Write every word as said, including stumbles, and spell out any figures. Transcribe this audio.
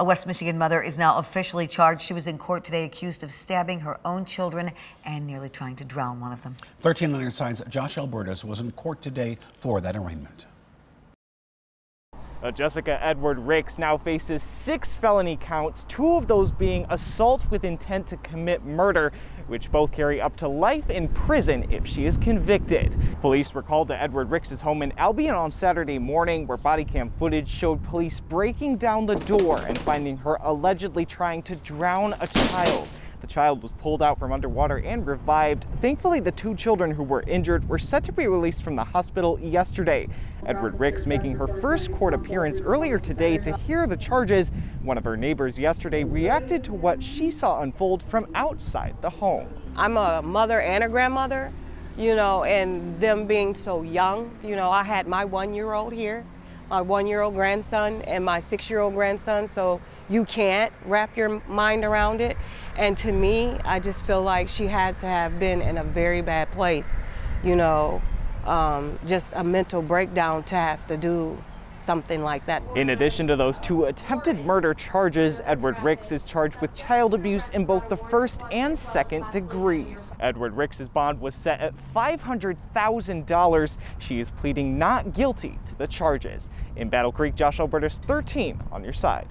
A West Michigan mother is now officially charged. She was in court today accused of stabbing her own children and nearly trying to drown one of them. thirteen On Your Side's Josh Albertus was in court today for that arraignment. Uh, Jessica Edward Ricks now faces six felony counts, two of those being assault with intent to commit murder, which both carry up to life in prison if she is convicted. Police were called to Edward Ricks' home in Albion on Saturday morning, where body cam footage showed police breaking down the door and finding her allegedly trying to drown a child. The child was pulled out from underwater and revived. Thankfully, the two children who were injured were set to be released from the hospital yesterday. Edward Ricks making her first court appearance earlier today to hear the charges. One of her neighbors yesterday reacted to what she saw unfold from outside the home. I'm a mother and a grandmother, you know, and them being so young, you know, I had my one-year-old here, my one-year-old grandson and my six-year-old grandson, so you can't wrap your mind around it. And to me, I just feel like she had to have been in a very bad place, you know, um, just a mental breakdown to have to do something like that. In addition to those two attempted murder charges, Edward Ricks is charged with child abuse in both the first and second degrees. Edward Ricks' bond was set at five hundred thousand dollars. She is pleading not guilty to the charges. In Battle Creek, Josh Albertus, thirteen On Your Side.